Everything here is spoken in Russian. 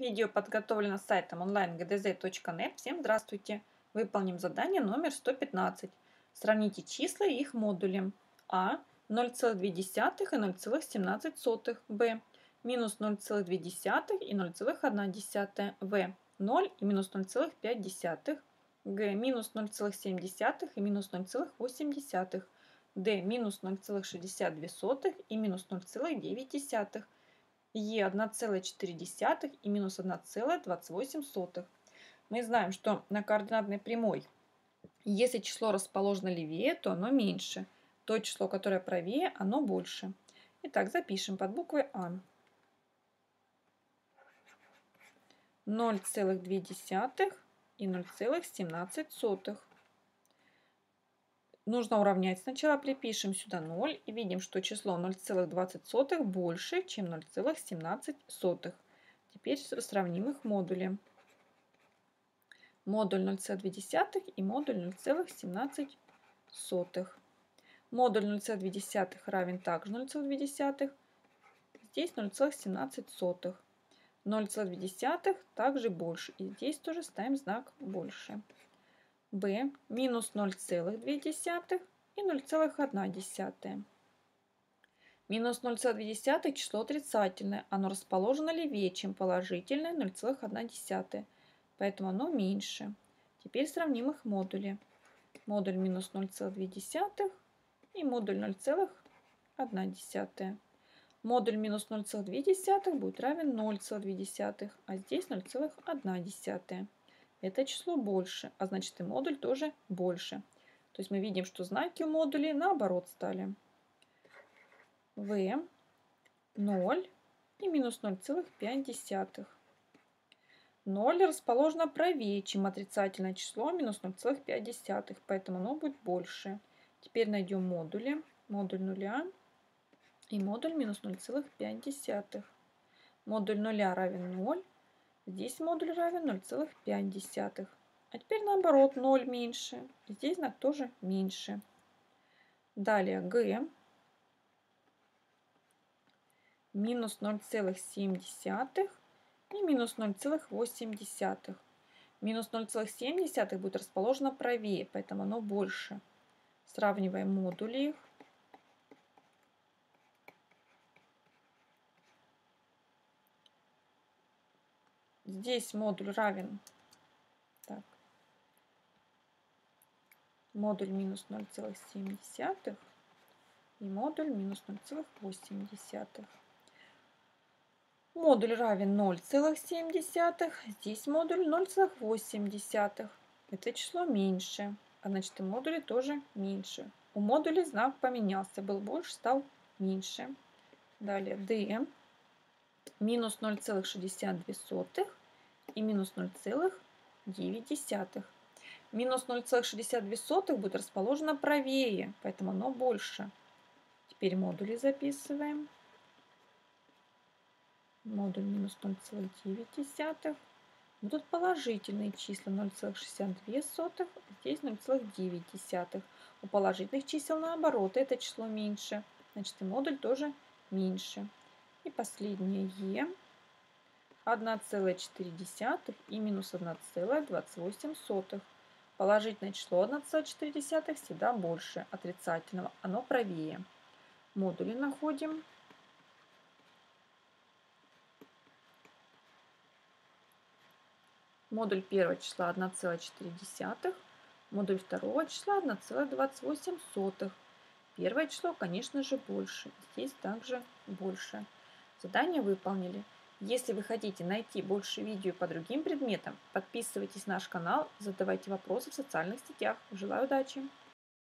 Видео подготовлено сайтом онлайн-гдз.net. Всем здравствуйте! Выполним задание номер 115. Сравните числа и их модули. А. 0,2 и 0,17. Б. Минус 0,2 и 0,1. В. 0 и минус 0,5. Г. Минус 0,7 и минус 0,8. Д. Минус 0,62 и минус 0,9. Е 1,4 и минус 1,28. Мы знаем, что на координатной прямой, если число расположено левее, то оно меньше. То число, которое правее, оно больше. Итак, запишем под буквой А. 0,2 и 0,17. Нужно уравнять. Сначала припишем сюда 0 и видим, что число 0,20 больше, чем 0,17. Теперь сравним их модули. Модуль 0,2 и модуль 0,17. Модуль 0,2 равен также 0,2. Здесь 0,17. 0,2 также больше. И здесь тоже ставим знак «больше». Б. Минус 0,2 и 0,1. Минус 0,2 число отрицательное. Оно расположено левее, чем положительное 0,1. Поэтому оно меньше. Теперь сравним их модули. Модуль минус 0,2 и модуль 0,1. Модуль минус 0,2 будет равен 0,2, а здесь 0,1. Это число больше, а значит и модуль тоже больше. То есть мы видим, что знаки у модулей наоборот стали. В 0 и минус 0,5. 0 расположено правее, чем отрицательное число минус 0,5, поэтому оно будет больше. Теперь найдем модули. Модуль 0 и модуль минус 0,5. Модуль 0 равен 0. Здесь модуль равен 0,5. А теперь наоборот, 0 меньше. Здесь знак тоже меньше. Далее Г. Минус 0,7 и минус 0,8. Минус 0,7 будет расположено правее, поэтому оно больше. Сравниваем модули их. Здесь модуль равен модуль минус 0,7 и модуль минус 0,8. Модуль равен 0,7, здесь модуль 0,8. Это число меньше, а значит и модули тоже меньше. У модуля знак поменялся, был больше, стал меньше. Далее D. Минус 0,62 и минус 0,9. Минус 0,62 будет расположено правее, поэтому оно больше. Теперь модули записываем. Модуль минус 0,9. Будут положительные числа 0,62, здесь 0,9. У положительных чисел наоборот, это число меньше, значит и модуль тоже меньше. И последнее Е 1,4 и минус 1,28. Положительное число 1,4 всегда больше отрицательного, оно правее. Модули находим. Модуль первого числа 1,4, модуль второго числа 1,28. Первое число, конечно же, больше. Здесь также больше. Задание выполнили. Если вы хотите найти больше видео по другим предметам, подписывайтесь на наш канал, задавайте вопросы в социальных сетях. Желаю удачи!